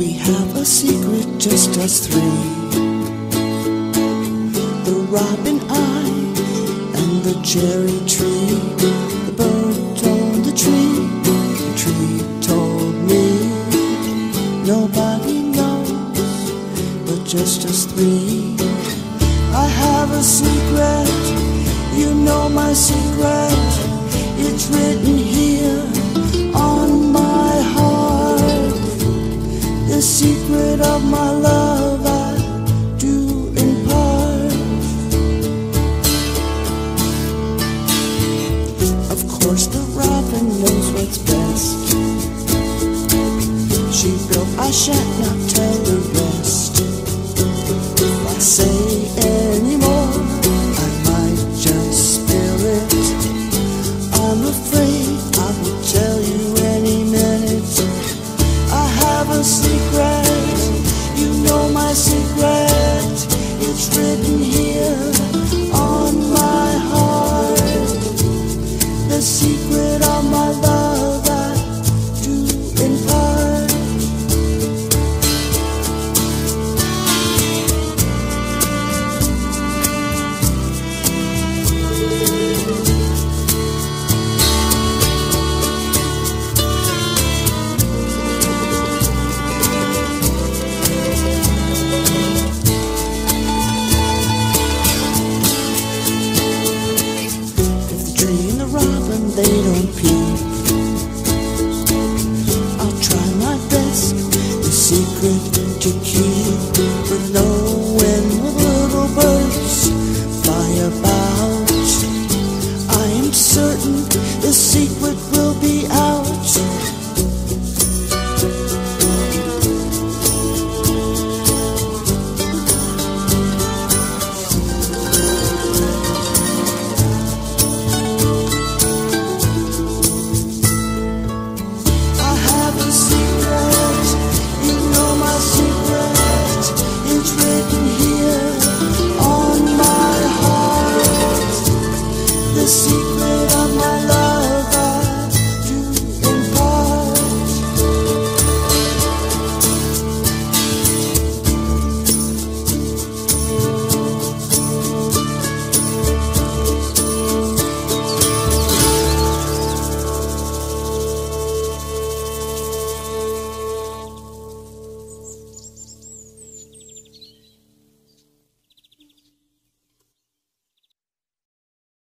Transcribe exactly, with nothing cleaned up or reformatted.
we have a secret, just us three. The robin eye and the cherry tree. The bird told the tree, the tree told me. Nobody knows, but just us three. I have a secret, you know my secret. It's written here on my heart. The secret of my love I do impart. Of course the robin knows what's best. She built, I shan't not tell the rest. If I say it,